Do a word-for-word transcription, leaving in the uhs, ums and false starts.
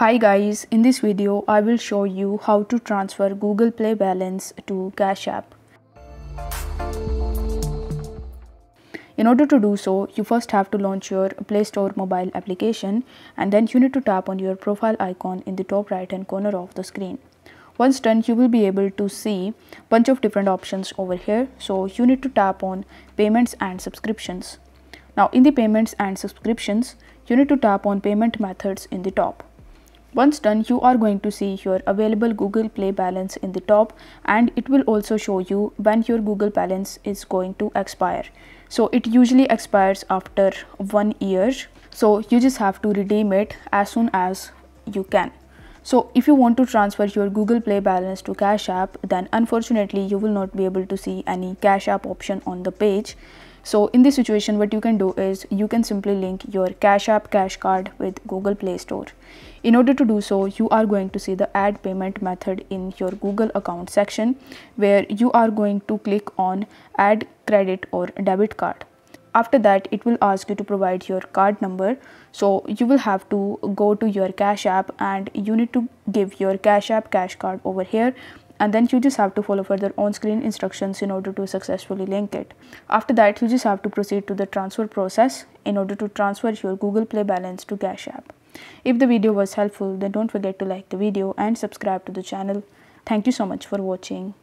Hi guys, in this video I will show you how to transfer Google Play balance to Cash App. In order to do so, you first have to launch your Play Store mobile application and then you need to tap on your profile icon in the top right hand corner of the screen. Once done, you will be able to see a bunch of different options over here, so you need to tap on Payments and Subscriptions. Now in the Payments and Subscriptions, you need to tap on Payment Methods in the top. Once done, you are going to see your available Google Play balance in the top, and it will also show you when your Google balance is going to expire. So it usually expires after one year. So you just have to redeem it as soon as you can. So if you want to transfer your Google Play balance to Cash App, then unfortunately you will not be able to see any Cash App option on the page. So in this situation, what you can do is you can simply link your Cash App Cash Card with Google Play Store. In order to do so, you are going to see the Add Payment Method in your Google Account section, where you are going to click on Add Credit or Debit Card. After that, it will ask you to provide your card number, so you will have to go to your Cash App and you need to give your Cash App Cash Card over here, and then you just have to follow further on-screen instructions in order to successfully link it. After that, you just have to proceed to the transfer process in order to transfer your Google Play balance to Cash App. If the video was helpful, then don't forget to like the video and subscribe to the channel. Thank you so much for watching.